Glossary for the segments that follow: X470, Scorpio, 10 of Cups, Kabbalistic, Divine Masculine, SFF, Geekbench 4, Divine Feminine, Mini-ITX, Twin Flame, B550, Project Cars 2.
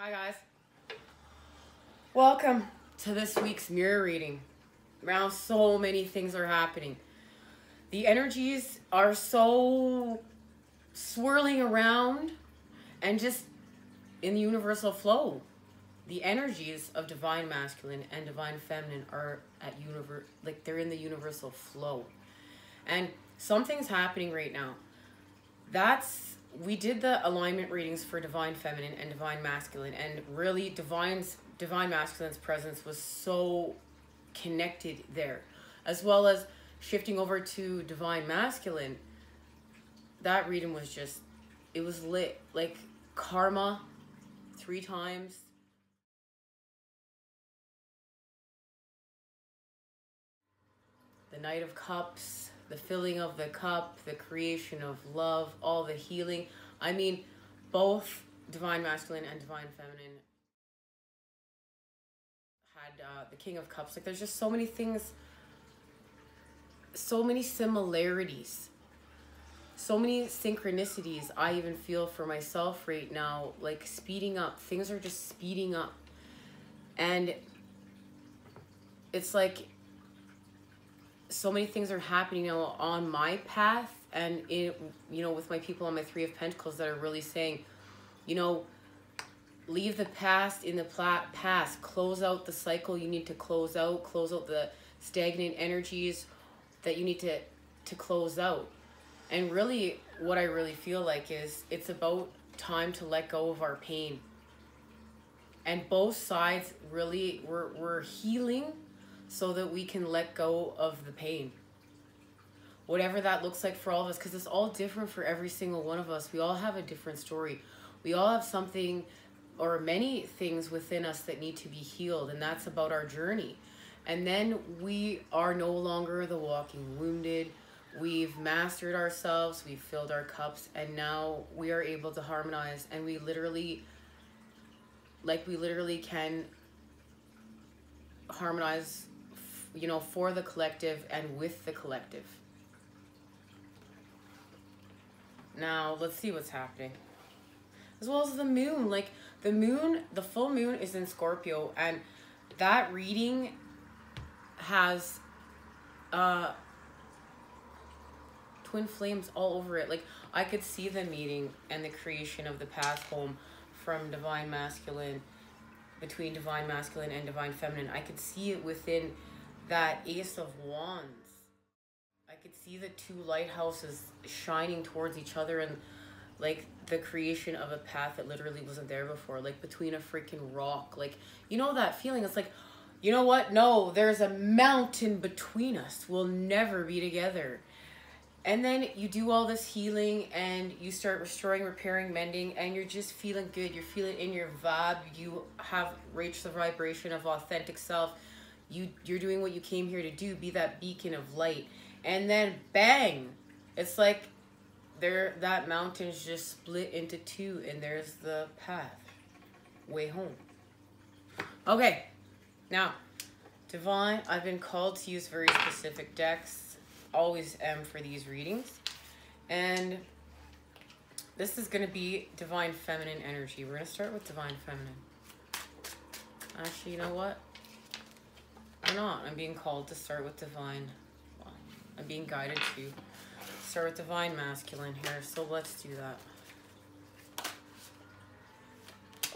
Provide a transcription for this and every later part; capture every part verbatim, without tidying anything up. Hi guys, welcome to this week's mirror reading. Now so many things are happening. The energies are so swirling around and just in the universal flow. The energies of divine masculine and divine feminine are at universe, like they're in the universal flow, and something's happening right now. That's we did the alignment readings for divine feminine and divine masculine, and really divine's divine masculine's presence was so connected there, as well as shifting over to divine masculine. That reading was just, it was lit, like karma three times. The Knight of Cups, the filling of the cup, the creation of love, all the healing. I mean, both divine masculine and divine feminine had uh, the King of Cups. Like, there's just so many things, so many similarities, so many synchronicities. I even feel for myself right now, like speeding up. Things are just speeding up. And it's like, so many things are happening now on my path, and it, you know, with my people on my Three of Pentacles that are really saying, you know, leave the past in the past, close out the cycle you need to close out, close out the stagnant energies that you need to, to close out. And really what I really feel like is it's about time to let go of our pain. And both sides really, we're, we're healing so that we can let go of the pain, whatever that looks like for all of us, because it's all different for every single one of us. We all have a different story. We all have something or many things within us that need to be healed, and that's about our journey. And then we are no longer the walking wounded. We've mastered ourselves, we've filled our cups, and now we are able to harmonize, and we literally, like we literally can harmonize, you know, for the collective and with the collective. Now let's see what's happening, as well as the moon. Like the moon, the full moon is in Scorpio, and that reading has uh twin flames all over it. Like I could see the meeting and the creation of the path home from divine masculine, between divine masculine and divine feminine. I could see it within that Ace of Wands. I could see the two lighthouses shining towards each other, and like the creation of a path that literally wasn't there before, like between a freaking rock. Like, you know that feeling? It's like, you know what? No, there's a mountain between us. We'll never be together. And then you do all this healing, and you start restoring, repairing, mending, and you're just feeling good. You're feeling in your vibe. You have reached the vibration of authentic self. You, you're doing what you came here to do, be that beacon of light. And then bang, it's like there, that mountain's just split into two, and there's the path way home. Okay, now, Divine, I've been called to use very specific decks. Always am for these readings, and this is going to be divine feminine energy. We're going to start with divine feminine. Actually, you know what, I'm not I'm being called to start with divine, well, I'm being guided to start with divine masculine here, so let's do that.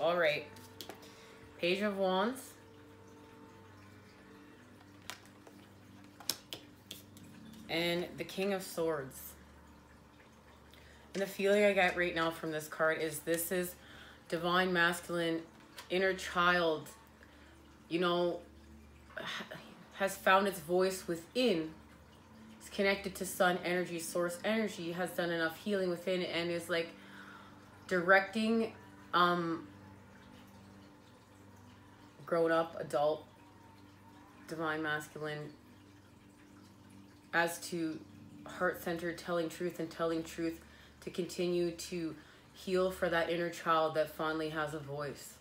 All right, Page of Wands, and the King of Swords. And the feeling I get right now from this card is this is divine masculine, inner child, you know, has found its voice within. It's connected to sun energy, source energy, has done enough healing within, and is like directing um, grown up, adult, divine masculine, as to heart-centered, telling truth and telling truth to continue to heal for that inner child that finally has a voice.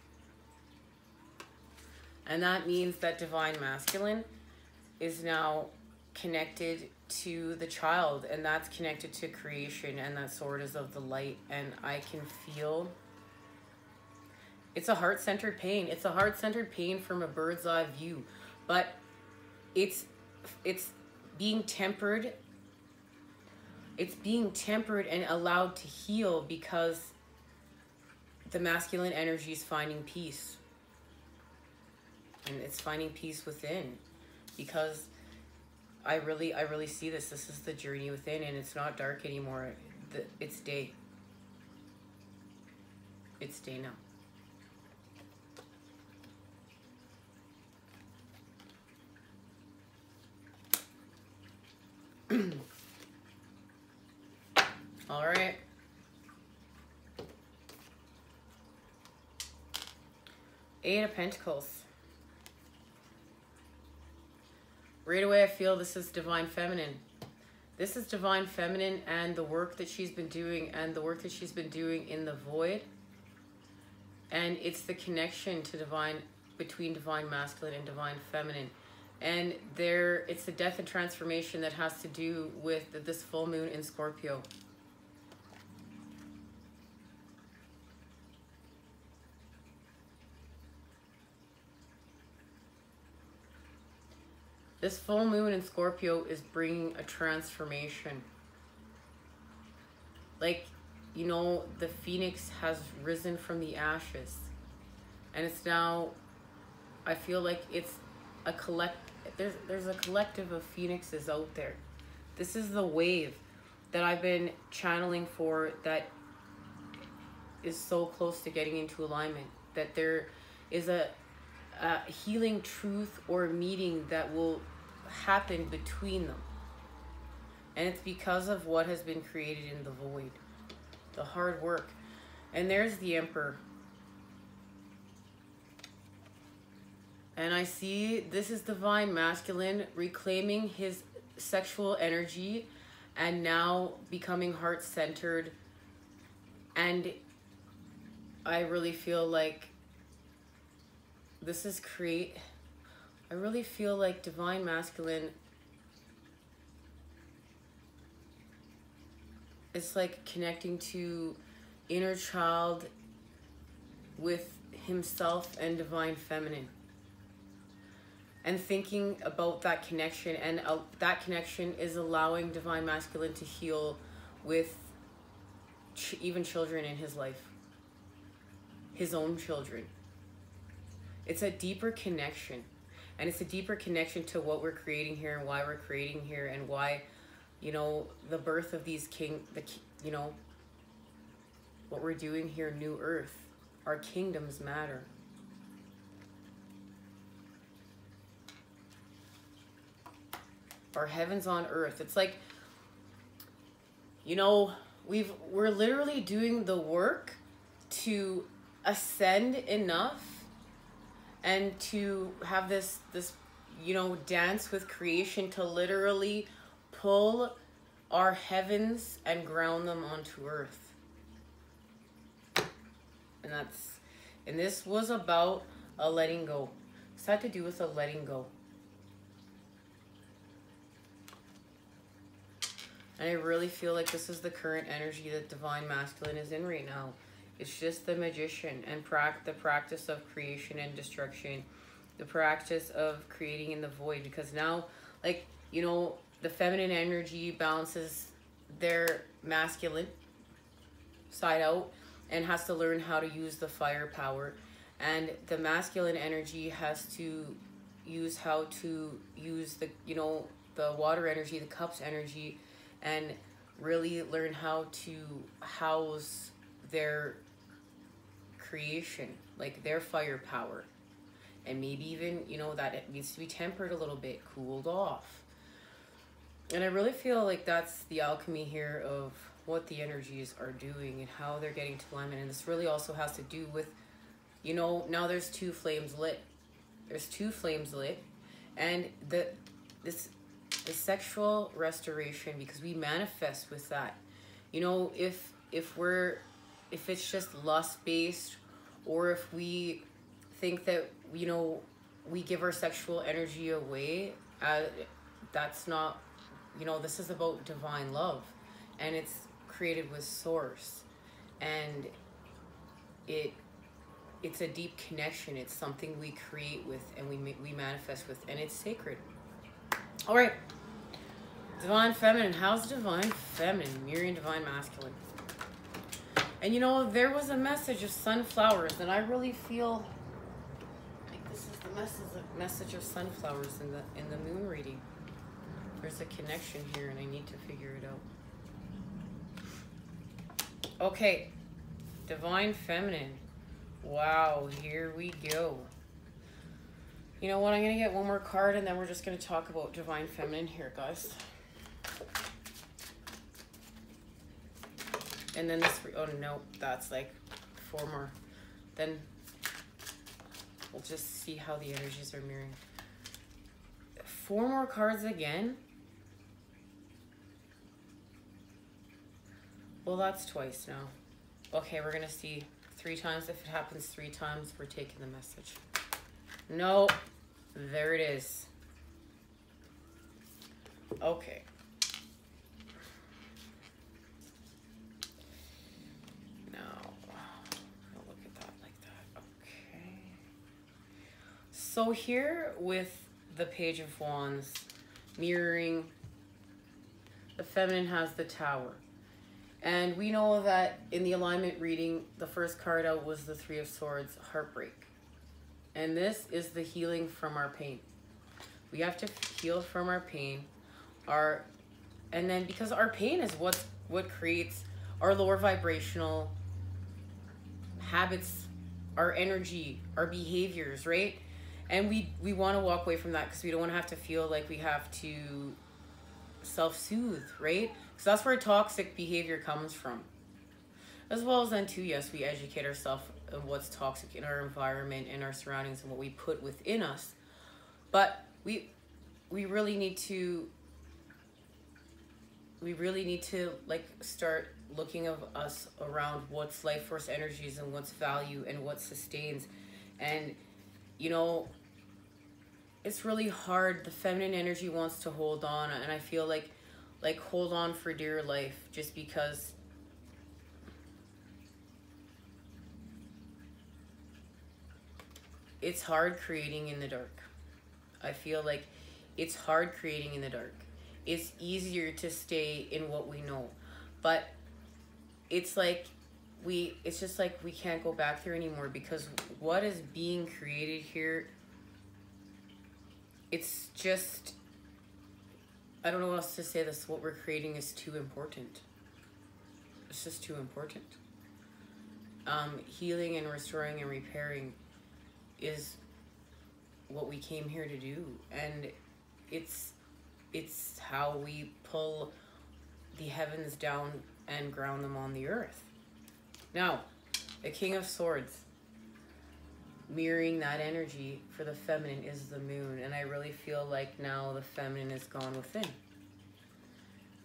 And that means that divine masculine is now connected to the child, and that's connected to creation, and that sword is of the light. And I can feel It's a heart-centered pain. It's a heart-centered pain from a bird's eye view, but it's it's being tempered. It's being tempered and allowed to heal because the masculine energy is finding peace. And it's finding peace within, because I really, I really see this. This is the journey within, and it's not dark anymore. It's day. It's day now. All right. Eight of Pentacles. Right away, I feel this is Divine Feminine. This is Divine Feminine and the work that she's been doing, and the work that she's been doing in the void. And it's the connection to divine, between Divine Masculine and Divine Feminine. And there, it's the death and transformation that has to do with this full moon in Scorpio. This full moon in Scorpio is bringing a transformation. Like, you know, the phoenix has risen from the ashes. And it's now, I feel like it's a collect, there's, there's a collective of phoenixes out there. This is the wave that I've been channeling for, that is so close to getting into alignment. That there is a, a healing truth or meeting that will happen between them. And it's because of what has been created in the void, the hard work. And there's the Emperor. And I see this is Divine Masculine reclaiming his sexual energy and now becoming heart-centered. And I really feel like this is create, I really feel like Divine Masculine is like connecting to inner child with himself and Divine Feminine. And thinking about that connection, and uh, that connection is allowing Divine Masculine to heal with ch even children in his life, his own children. It's a deeper connection, and it's a deeper connection to what we're creating here, and why we're creating here, and why, you know, the birth of these king, the you know, what we're doing here, New Earth, our kingdoms matter. Our heavens on earth. It's like, you know, we've we're literally doing the work to ascend enough and to have this this you know dance with creation, to literally pull our heavens and ground them onto earth. And that's, and this was about a letting go. This had to do with a letting go. And I really feel like this is the current energy that Divine Masculine is in right now. It's just the Magician, and prac the practice of creation and destruction, the practice of creating in the void. Because now, like, you know, the feminine energy balances their masculine side out and has to learn how to use the firepower. And the masculine energy has to use how to use the, you know, the water energy, the cups energy, and really learn how to house their creation, like their firepower. And maybe even, you know, that it needs to be tempered a little bit, cooled off. And I really feel like that's the alchemy here of what the energies are doing and how they're getting to alignment. And this really also has to do with, you know, now there's two flames lit. There's two flames lit. And the this... the sexual restoration, because we manifest with that. You know, if if we're if it's just lust based, or if we think that, you know, we give our sexual energy away, uh, that's not, you know, this is about divine love, and it's created with source, and it it's a deep connection. It's something we create with and we we manifest with, and it's sacred. All right, Divine Feminine. How's Divine Feminine mirroring Divine Masculine? And you know, there was a message of sunflowers, and I really feel like this is the message of, message of sunflowers in the in the moon reading. There's a connection here, and I need to figure it out. Okay, Divine Feminine. Wow, here we go. You know what? I'm gonna get one more card, and then we're just gonna talk about Divine Feminine here, guys. And then this, oh no, that's like four more. Then we'll just see how the energies are mirroring. Four more cards again. Well, that's twice now. Okay, we're gonna see three times. If it happens three times, we're taking the message. No, there it is. Okay. So here with the Page of Wands mirroring, the Feminine has the Tower. And we know that in the alignment reading, the first card out was the Three of Swords, heartbreak. And this is the healing from our pain. We have to heal from our pain. Our, and then because our pain is what's, what creates our lower vibrational habits, our energy, our behaviors, right? And we, we want to walk away from that because we don't want to have to feel like we have to self-soothe, right? Because that's where toxic behavior comes from. As well as then too, yes, we educate ourselves on what's toxic in our environment and our surroundings and what we put within us. But we, we really need to, we really need to like start looking of us around what's life force energies and what's value and what sustains. And you know, it's really hard. The feminine energy wants to hold on, and I feel like like hold on for dear life, just because it's hard creating in the dark. I feel like it's hard creating in the dark. It's easier to stay in what we know, but it's like we it's just like we can't go back there anymore, because what is being created here, it's just, I don't know what else to say. This, what we're creating is too important. It's just too important. Um healing and restoring and repairing is what we came here to do, and it's it's how we pull the heavens down and ground them on the earth. Now, the King of Swords, mirroring that energy for the feminine is the moon. And I really feel like now the feminine is gone within.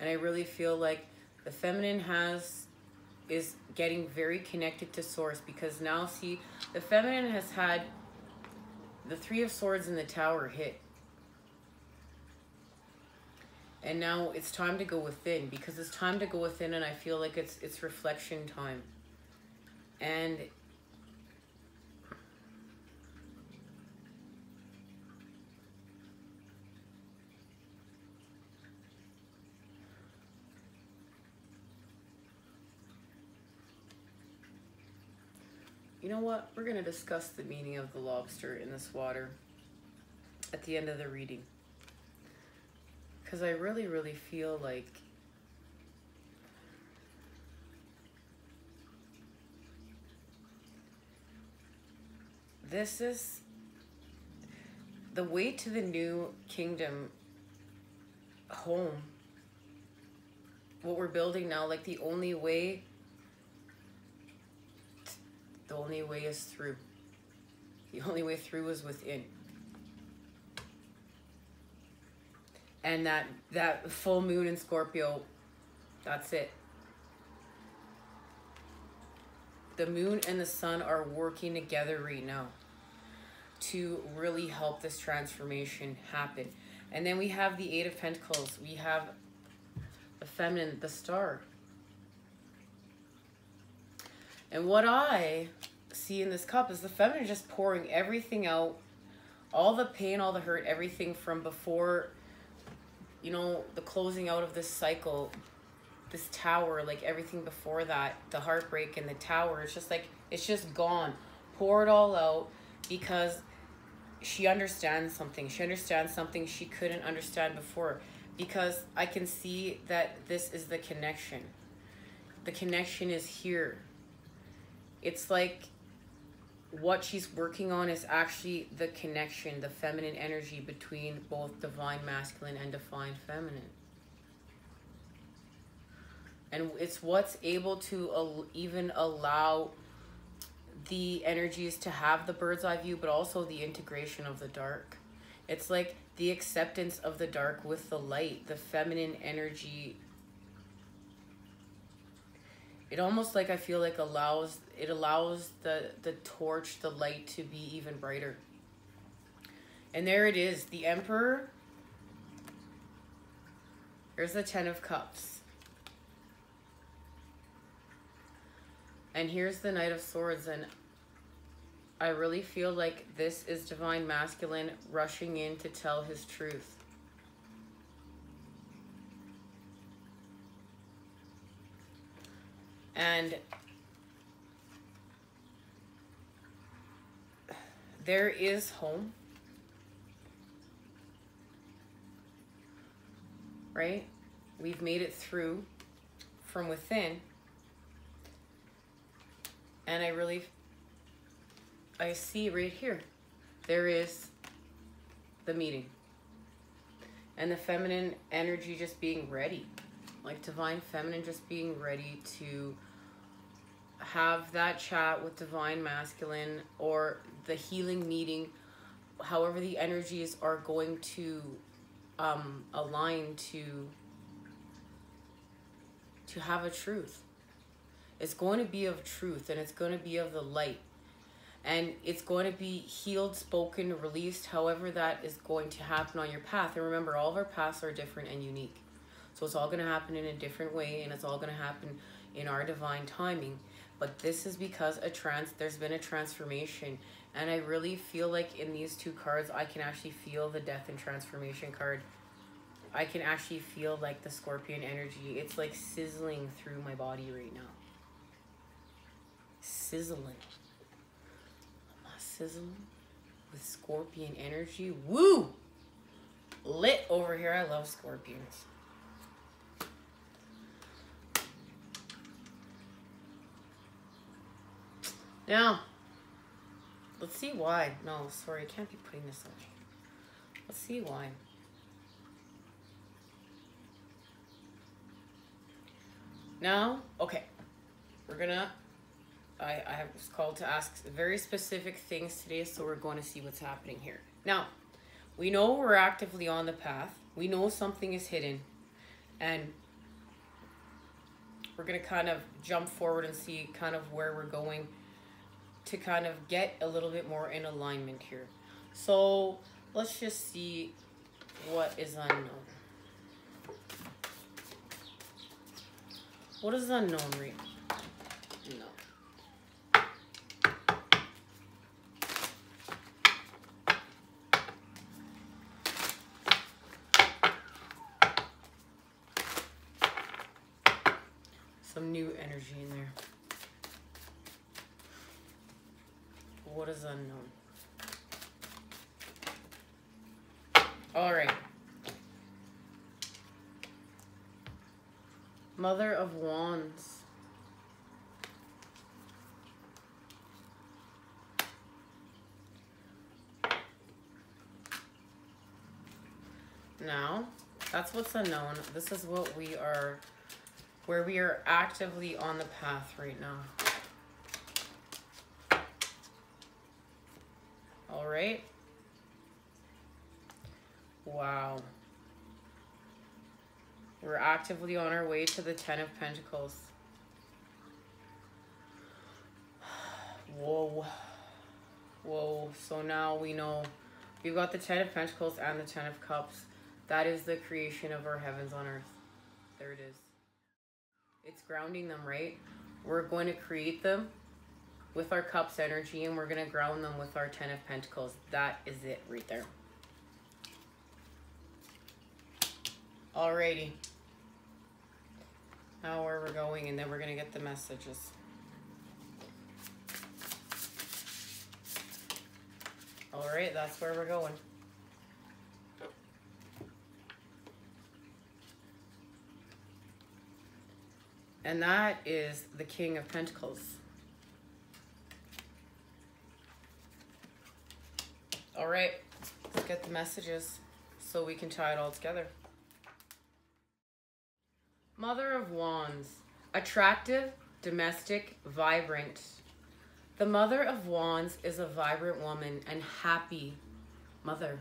And I really feel like the feminine has, is getting very connected to source, because now, see, the feminine has had the Three of Swords and the Tower hit. And now it's time to go within, because it's time to go within, and I feel like it's, it's reflection time. And you know what? We're going to discuss the meaning of the lobster in this water at the end of the reading. Because I really, really feel like this is the way to the new kingdom home. What we're building now, like the only way, the only way is through. The only way through is within. And that, that full moon in Scorpio, that's it. The moon and the sun are working together right now to really help this transformation happen. And then we have the Eight of Pentacles. We have the feminine, the star. And what I see in this cup is the feminine just pouring everything out, all the pain, all the hurt, everything from before, you know, the closing out of this cycle, this tower, like everything before that, the heartbreak and the tower. It's just like, it's just gone. Pour it all out, because she understands something. She understands something she couldn't understand before, because I can see that this is the connection. The connection is here. It's like what she's working on is actually the connection, the feminine energy between both divine masculine and divine feminine. And it's what's able to al- even allow the energies to have the bird's eye view, but also the integration of the dark. It's like the acceptance of the dark with the light, the feminine energy. It almost like, I feel like allows, it allows the, the torch, the light to be even brighter. And there it is, the Emperor. Here's the Ten of Cups. And here's the Knight of Swords, and I really feel like this is Divine Masculine rushing in to tell his truth. And there is home, right? We've made it through from within. And I really, I see right here, there is the meeting. And the feminine energy just being ready. Like divine feminine just being ready to have that chat with divine masculine, or the healing meeting, however the energies are going to um, align to, to have a truth. It's going to be of truth, and it's going to be of the light, and it's going to be healed, spoken, released, however that is going to happen on your path. And remember, all of our paths are different and unique. So it's all going to happen in a different way, and it's all going to happen in our divine timing. But this is because a trans, there's been a transformation. And I really feel like in these two cards, I can actually feel the death and transformation card. I can actually feel like the scorpion energy. It's like sizzling through my body right now. Sizzling. Am I sizzling with scorpion energy? Woo! Lit over here. I love scorpions. Now, let's see why. No, sorry, I can't be putting this on. Let's see why. Now, okay. We're gonna... I, I was called to ask very specific things today, so we're going to see what's happening here. Now, we know we're actively on the path. We know something is hidden. And we're going to kind of jump forward and see kind of where we're going to kind of get a little bit more in alignment here. So let's just see what is unknown. What is unknown right now? Some new energy in there. What is unknown? All right. Mother of Wands. Now, that's what's unknown. This is what we are... where we are actively on the path right now. All right. Wow. We're actively on our way to the Ten of Pentacles. Whoa. Whoa. So now we know we've got the Ten of Pentacles and the Ten of Cups. That is the creation of our heavens on earth. There it is. It's grounding them, right? We're going to create them. with our cups energy, and we're going to ground them with our Ten of Pentacles. That is it right there. Alrighty. Now where we're going, and then we're going to get the messages. Alright, that's where we're going. And that is the King of Pentacles. All right, let's get the messages so we can tie it all together. Mother of Wands, attractive, domestic, vibrant. The Mother of Wands is a vibrant woman and happy mother.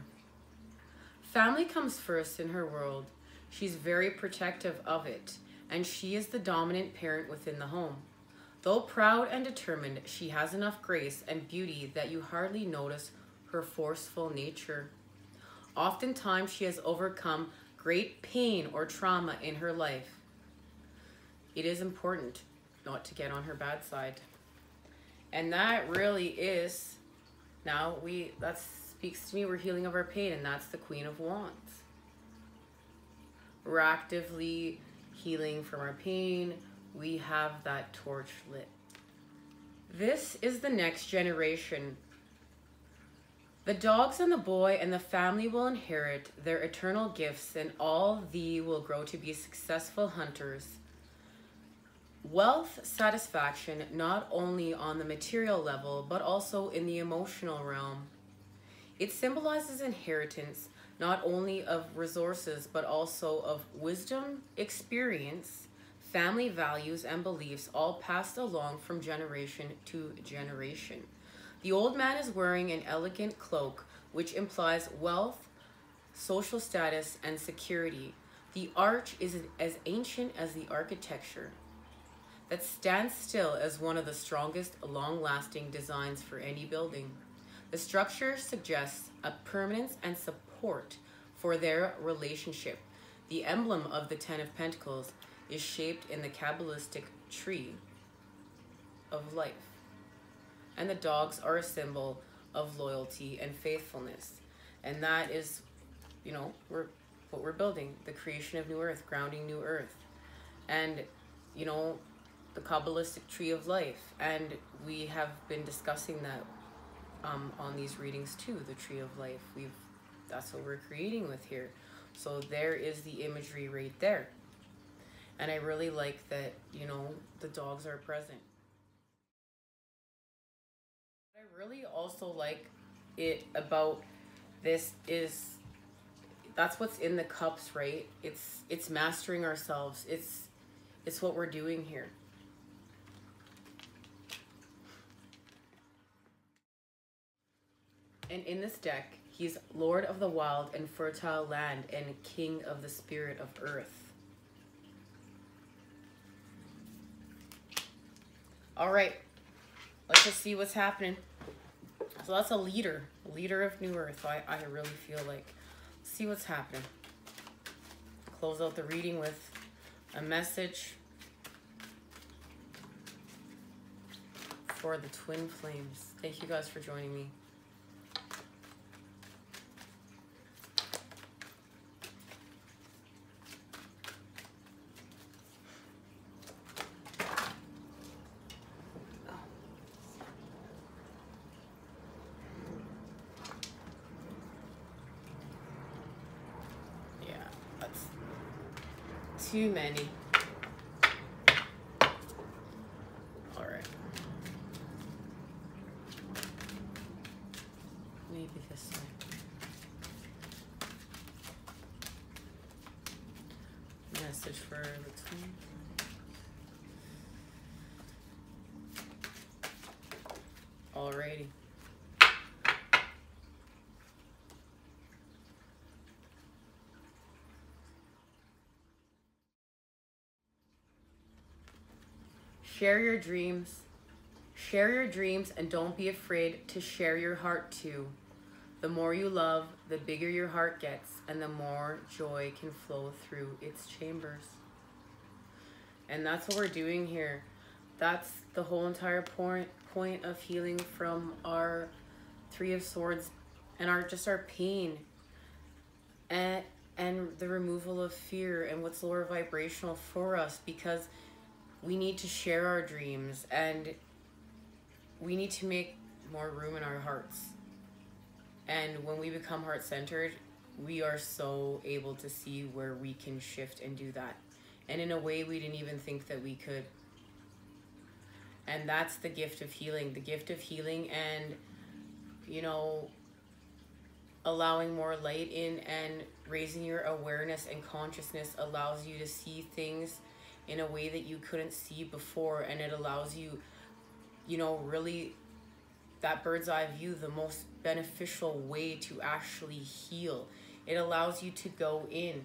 Family comes first in her world. She's very protective of it, and she is the dominant parent within the home. Though proud and determined, she has enough grace and beauty that you hardly notice her forceful nature. Oftentimes, she has overcome great pain or trauma in her life. It is important not to get on her bad side. And that really is, now we, that speaks to me, we're healing of our pain, and that's the Queen of Wands. We're actively healing from our pain. We have that torch lit. This is the next generation. The dogs and the boy and the family will inherit their eternal gifts, and all thee will grow to be successful hunters. Wealth satisfaction, not only on the material level, but also in the emotional realm. It symbolizes inheritance, not only of resources, but also of wisdom, experience, family values, and beliefs, all passed along from generation to generation. The old man is wearing an elegant cloak, which implies wealth, social status, and security. The arch is as ancient as the architecture that stands still as one of the strongest, long-lasting designs for any building. The structure suggests a permanence and support for their relationship. The emblem of the Ten of Pentacles is shaped in the Kabbalistic tree of life, and the dogs are a symbol of loyalty and faithfulness. And that is, you know, we're what we're building, the creation of new earth, grounding new earth, and you know, the Kabbalistic tree of life. And we have been discussing that um, on these readings too, the tree of life. We've That's what we're creating with here. So there is the imagery right there. And I really like that, you know, the dogs are present. What I really also like it about this is, that's what's in the cups, right? It's it's mastering ourselves. It's it's what we're doing here. And in this deck, he's Lord of the Wild and Fertile Land and King of the Spirit of Earth. All right, let's just see what's happening. So that's a leader, leader of New Earth. I, I really feel like, let's see what's happening. Close out the reading with a message for the Twin Flames. Thank you guys for joining me. Too many. All right. Maybe this way. Message for the Twin. Alrighty. Share your dreams. Share your dreams and don't be afraid to share your heart too. The more you love, the bigger your heart gets, and the more joy can flow through its chambers. And that's what we're doing here. That's the whole entire point point of healing from our Three of Swords and our just our pain and and the removal of fear and what's lower vibrational for us, because we need to share our dreams and we need to make more room in our hearts. And when we become heart-centered, we are so able to see where we can shift and do that. And in a way we didn't even think that we could. And that's the gift of healing, the gift of healing and, you know, allowing more light in and raising your awareness and consciousness allows you to see things in a way that you couldn't see before. And it allows you, you know, really that bird's eye view, the most beneficial way to actually heal. It allows you to go in.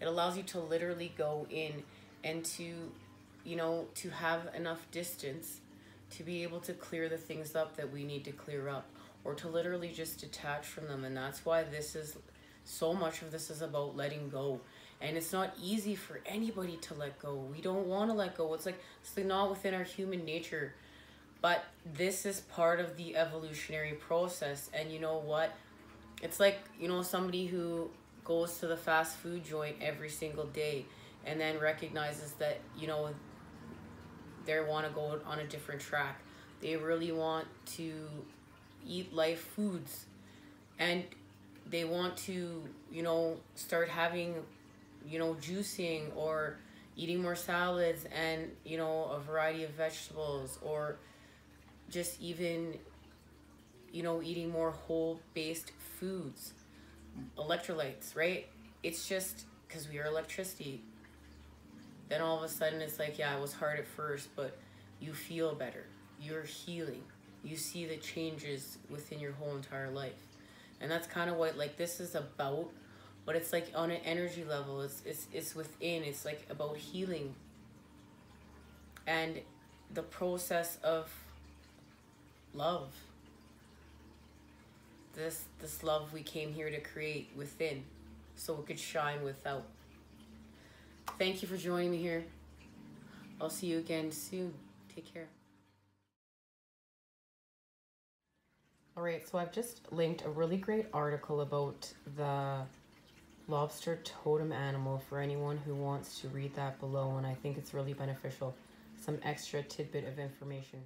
It allows you to literally go in and to, you know, to have enough distance to be able to clear the things up that we need to clear up, or to literally just detach from them. And that's why this is so much of this is about letting go. And it's not easy for anybody to let go. We don't want to let go. It's like, it's not within our human nature. But this is part of the evolutionary process. And you know what? It's like, you know, somebody who goes to the fast food joint every single day and then recognizes that, you know, they want to go on a different track. They really want to eat life foods. And they want to, you know, start having, you know, juicing or eating more salads and, you know, a variety of vegetables, or just even, you know, eating more whole based foods, electrolytes, right? It's just because we are electricity. Then all of a sudden it's like, yeah, it was hard at first, but you feel better. You're healing. You see the changes within your whole entire life. And that's kind of what like this is about, but it's like on an energy level, it's, it's, it's within, it's like about healing. And the process of love, this this love we came here to create within so we could shine without. Thank you for joining me here. I'll see you again soon. Take care. All right, so I've just linked a really great article about the lobster totem animal for anyone who wants to read that below, and I think it's really beneficial, some extra tidbit of information.